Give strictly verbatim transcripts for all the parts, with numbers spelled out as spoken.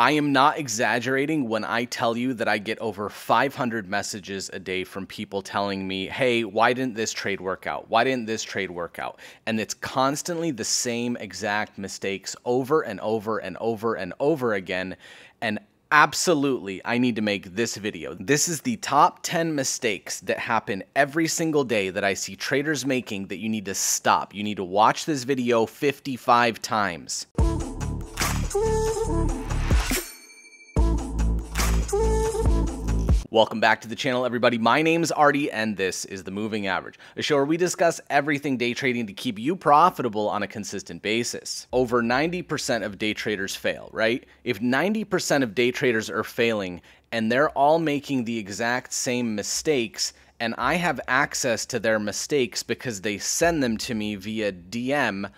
I am not exaggerating when I tell you that I get over five hundred messages a day from people telling me, hey, why didn't this trade work out? Why didn't this trade work out? And it's constantly the same exact mistakes over and over and over and over again. And absolutely, I need to make this video. This is the top ten mistakes that happen every single day that I see traders making that you need to stop. You need to watch this video fifty-five times. Welcome back to the channel, everybody. My name's Artie, and this is The Moving Average, a show where we discuss everything day trading to keep you profitable on a consistent basis. Over ninety percent of day traders fail, right? If ninety percent of day traders are failing, and they're all making the exact same mistakes, and I have access to their mistakes because they send them to me via D M,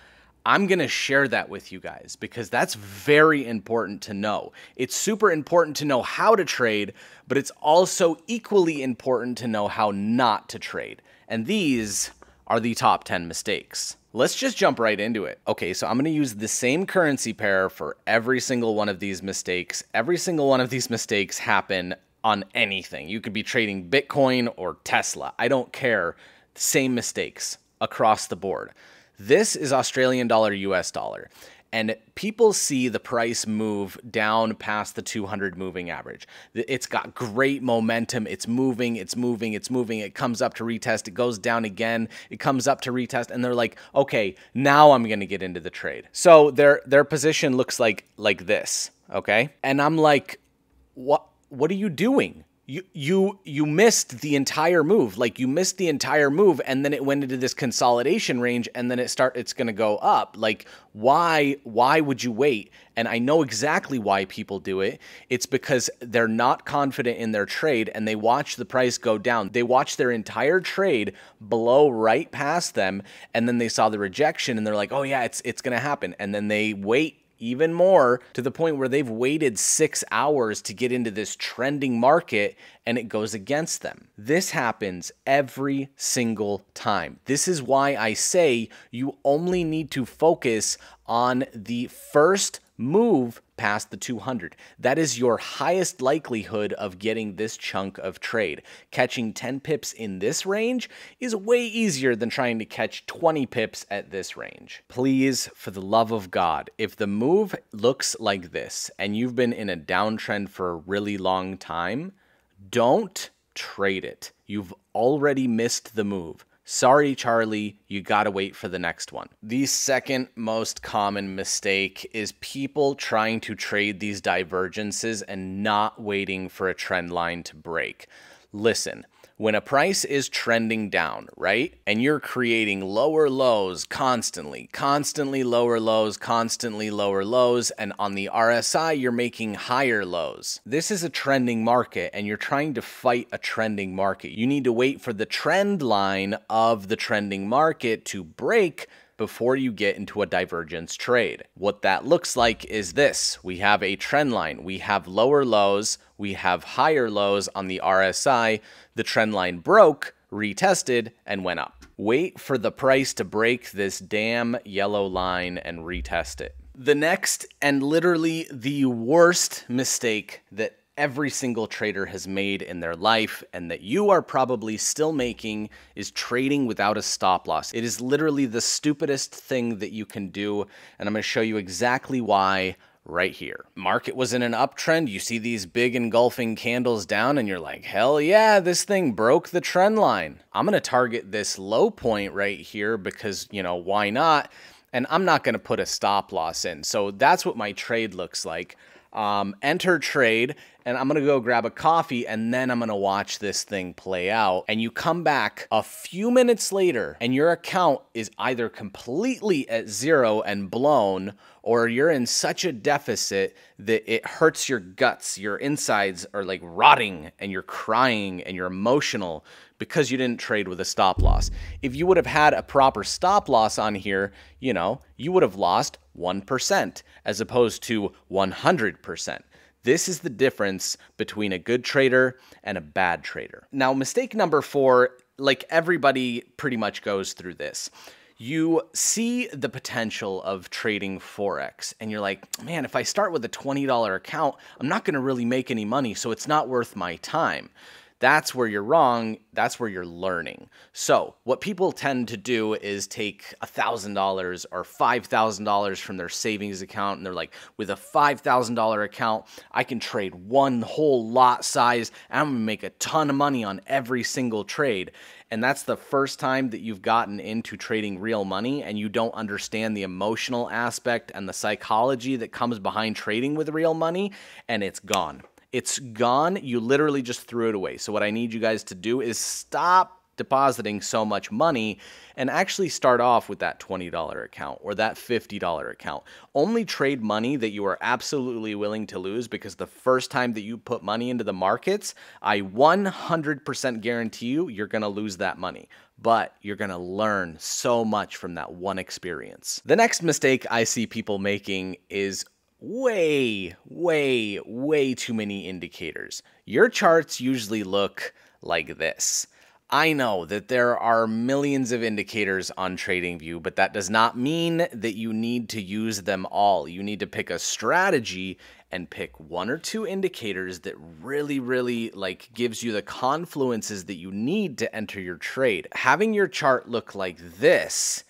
I'm going to share that with you guys because that's very important to know. It's super important to know how to trade, but it's also equally important to know how not to trade. And these are the top ten mistakes. Let's just jump right into it. Okay, so I'm going to use the same currency pair for every single one of these mistakes. Every single one of these mistakes happen on anything. You could be trading Bitcoin or Tesla. I don't care. Same mistakes across the board. This is Australian dollar U S dollar, and people see the price move down past the two hundred moving average. It's got great momentum. It's moving, it's moving, it's moving. It comes up to retest. It goes down again. It comes up to retest, and they're like, okay, now I'm going to get into the trade. So their their position looks like like this, okay? And I'm like, what what are you doing? You, you, you missed the entire move. Like you missed the entire move, and then it went into this consolidation range, and then it start, it's going to go up. Like why, why would you wait? And I know exactly why people do it. It's because they're not confident in their trade, and they watch the price go down. They watch their entire trade blow right past them. And then they saw the rejection, and they're like, oh yeah, it's, it's going to happen. And then they wait even more, to the point where they've waited six hours to get into this trending market, and it goes against them. This happens every single time. This is why I say you only need to focus on the first move past the two hundred. That is your highest likelihood of getting this chunk of trade. Catching ten pips in this range is way easier than trying to catch twenty pips at this range. Please, for the love of God, if the move looks like this and you've been in a downtrend for a really long time, don't trade it. You've already missed the move. Sorry, Charlie, you gotta wait for the next one. The second most common mistake is people trying to trade these divergences and not waiting for a trend line to break. Listen, when a price is trending down, right, and you're creating lower lows constantly, constantly lower lows, constantly lower lows, and on the R S I, you're making higher lows. This is a trending market, and you're trying to fight a trending market. You need to wait for the trend line of the trending market to break before you get into a divergence trade. What that looks like is this. We have a trend line. We have lower lows. We have higher lows on the R S I. The trend line broke, retested, and went up. Wait for the price to break this damn yellow line and retest it. The next and literally the worst mistake that every single trader has made in their life, and that you are probably still making, is trading without a stop loss. It is literally the stupidest thing that you can do, and I'm going to show you exactly why right here. Market was in an uptrend. You see these big engulfing candles down, and you're like, hell yeah, this thing broke the trend line. I'm going to target this low point right here because, you know, why not? And I'm not going to put a stop loss in. So that's what my trade looks like. Um, enter trade, and I'm going to go grab a coffee, and then I'm going to watch this thing play out. And you come back a few minutes later, and your account is either completely at zero and blown, or you're in such a deficit that it hurts your guts. Your insides are like rotting, and you're crying, and you're emotional because you didn't trade with a stop loss. If you would have had a proper stop loss on here, you know, you would have lost one percent as opposed to one hundred percent. This is the difference between a good trader and a bad trader. Now, mistake number four, like everybody pretty much goes through this. you see the potential of trading Forex and you're like, man, if I start with a twenty dollar account, I'm not going to really make any money, so it's not worth my time. That's where you're wrong. That's where you're learning. So what people tend to do is take one thousand dollars or five thousand dollars from their savings account, and they're like, with a five thousand dollar account, I can trade one whole lot size, and I'm going to make a ton of money on every single trade. And that's the first time that you've gotten into trading real money, and you don't understand the emotional aspect and the psychology that comes behind trading with real money, and it's gone. It's gone. You literally just threw it away. So what I need you guys to do is stop depositing so much money and actually start off with that twenty dollar account or that fifty dollar account. Only trade money that you are absolutely willing to lose, because the first time that you put money into the markets, I one hundred percent guarantee you, you're going to lose that money. But you're going to learn so much from that one experience. The next mistake I see people making is way, way, way too many indicators. Your charts usually look like this. I know that there are millions of indicators on TradingView, but that does not mean that you need to use them all. You need to pick a strategy and pick one or two indicators that really, really like gives you the confluences that you need to enter your trade. Having your chart look like this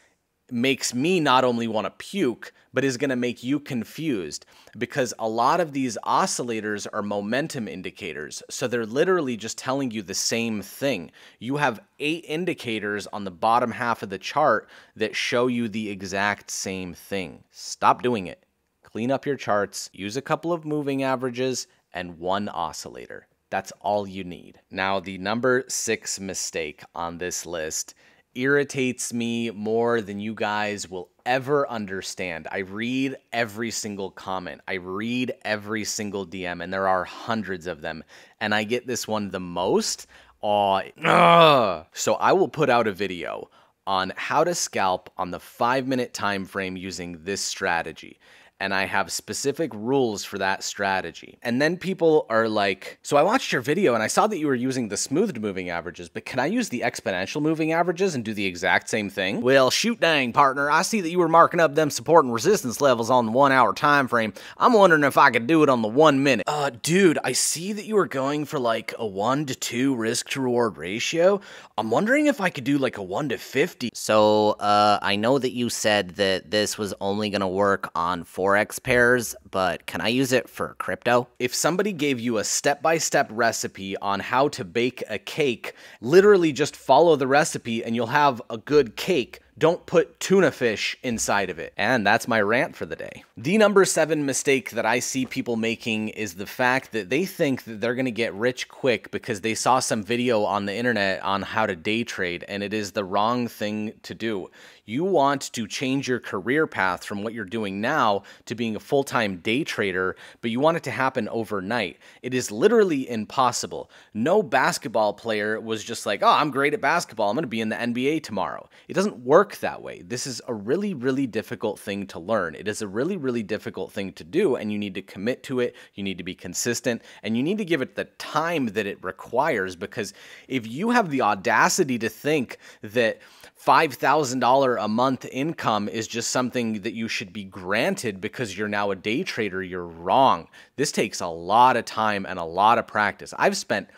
makes me not only want to puke, but is going to make you confused, because a lot of these oscillators are momentum indicators. So they're literally just telling you the same thing. You have eight indicators on the bottom half of the chart that show you the exact same thing. Stop doing it. Clean up your charts, use a couple of moving averages and one oscillator. That's all you need. Now, the number six mistake on this list irritates me more than you guys will ever understand. I read every single comment. I read every single D M, and there are hundreds of them. And I get this one the most. Oh, ugh. So I will put out a video on how to scalp on the five minute time frame using this strategy. And I have specific rules for that strategy. And then people are like, so I watched your video and I saw that you were using the smoothed moving averages, but can I use the exponential moving averages and do the exact same thing? Well, shoot dang, partner. I see that you were marking up them support and resistance levels on the one hour time frame. I'm wondering if I could do it on the one minute. Uh, dude, I see that you were going for like a one to two risk to reward ratio. I'm wondering if I could do like a one to fifty. So uh, I know that you said that this was only gonna work on four Forex pairs, but can I use it for crypto? If somebody gave you a step-by-step recipe on how to bake a cake, literally just follow the recipe and you'll have a good cake. Don't put tuna fish inside of it. And that's my rant for the day. The number seven mistake that I see people making is the fact that they think that they're going to get rich quick because they saw some video on the internet on how to day trade, and it is the wrong thing to do. You want to change your career path from what you're doing now to being a full-time day trader, but you want it to happen overnight. It is literally impossible. No basketball player was just like, oh, I'm great at basketball, I'm going to be in the N B A tomorrow. It doesn't work that way. This is a really, really difficult thing to learn. It is a really, really difficult thing to do, and you need to commit to it. You need to be consistent, and you need to give it the time that it requires, because if you have the audacity to think that five thousand dollars a month income is just something that you should be granted because you're now a day trader, you're wrong. This takes a lot of time and a lot of practice. I've spent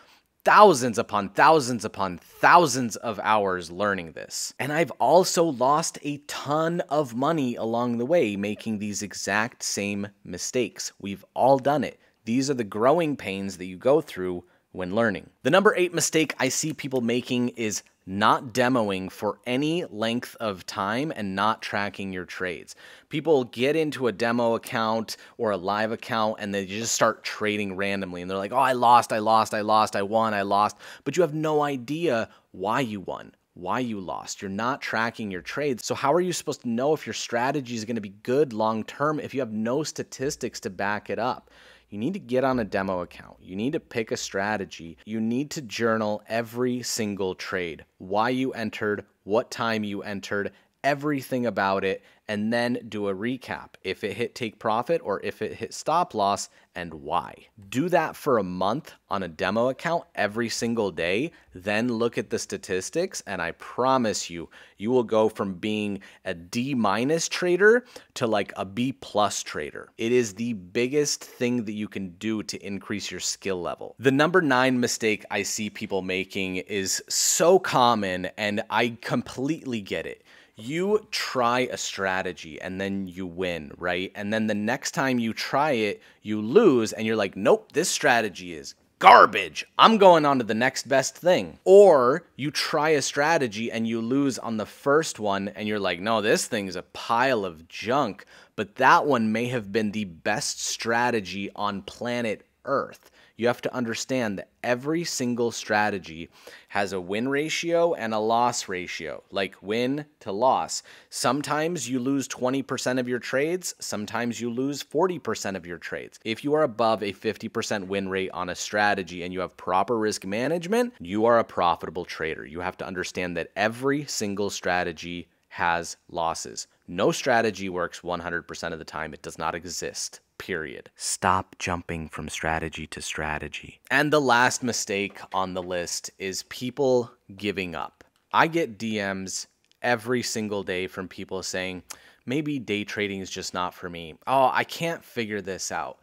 thousands upon thousands upon thousands of hours learning this. And I've also lost a ton of money along the way making these exact same mistakes. We've all done it. These are the growing pains that you go through when learning. The number eight mistake I see people making is not demoing for any length of time and not tracking your trades. People get into a demo account or a live account and they just start trading randomly, and they're like, oh, I lost, I lost, I lost, I won, I lost. But you have no idea why you won, why you lost. You're not tracking your trades. So how are you supposed to know if your strategy is going to be good long term if you have no statistics to back it up? You need to get on a demo account. You need to pick a strategy. You need to journal every single trade, why you entered, what time you entered, everything about it, and then do a recap if it hit take profit or if it hit stop loss and why. Do that for a month on a demo account every single day, then look at the statistics, and I promise you, you will go from being a D minus trader to like a B plus trader. It is the biggest thing that you can do to increase your skill level. The number nine mistake I see people making is so common, and I completely get it. You try a strategy and then you win, right? And then the next time you try it, you lose and you're like, nope, this strategy is garbage. I'm going on to the next best thing. Or you try a strategy and you lose on the first one and you're like, no, this thing's a pile of junk. But that one may have been the best strategy on planet Earth. You have to understand that every single strategy has a win ratio and a loss ratio, like win to loss. Sometimes you lose twenty percent of your trades. Sometimes you lose forty percent of your trades. If you are above a fifty percent win rate on a strategy and you have proper risk management, you are a profitable trader. You have to understand that every single strategy has losses. No strategy works one hundred percent of the time. It does not exist. Period. Stop jumping from strategy to strategy. And the last mistake on the list is people giving up. I get D Ms every single day from people saying, maybe day trading is just not for me. Oh, I can't figure this out.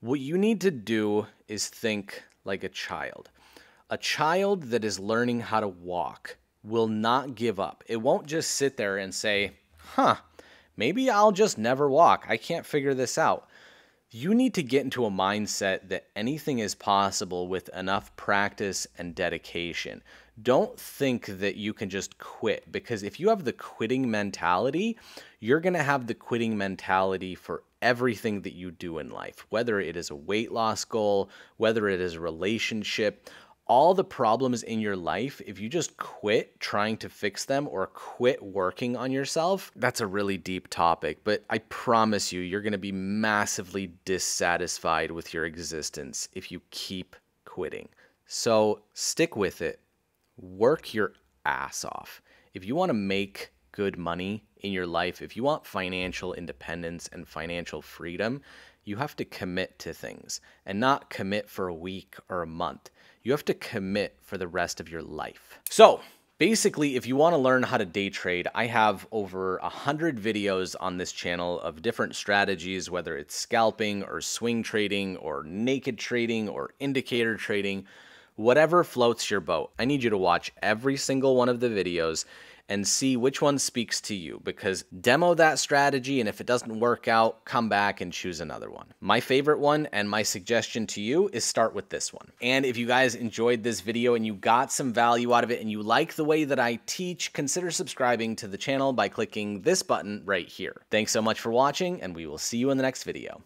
What you need to do is think like a child. A child that is learning how to walk will not give up. It won't just sit there and say, huh, maybe I'll just never walk. I can't figure this out. You need to get into a mindset that anything is possible with enough practice and dedication. Don't think that you can just quit, because if you have the quitting mentality, you're going to have the quitting mentality for everything that you do in life, whether it is a weight loss goal, whether it is a relationship. All the problems in your life, if you just quit trying to fix them or quit working on yourself, that's a really deep topic. But I promise you, you're going to be massively dissatisfied with your existence if you keep quitting. So stick with it. Work your ass off. If you want to make good money in your life, if you want financial independence and financial freedom, you have to commit to things, and not commit for a week or a month. You have to commit for the rest of your life. So basically, if you want to learn how to day trade, I have over a hundred videos on this channel of different strategies, whether it's scalping or swing trading or naked trading or indicator trading, whatever floats your boat. I need you to watch every single one of the videos and see which one speaks to you, because demo that strategy, and if it doesn't work out, come back and choose another one. My favorite one and my suggestion to you is start with this one. And if you guys enjoyed this video and you got some value out of it and you like the way that I teach, consider subscribing to the channel by clicking this button right here. Thanks so much for watching, and we will see you in the next video.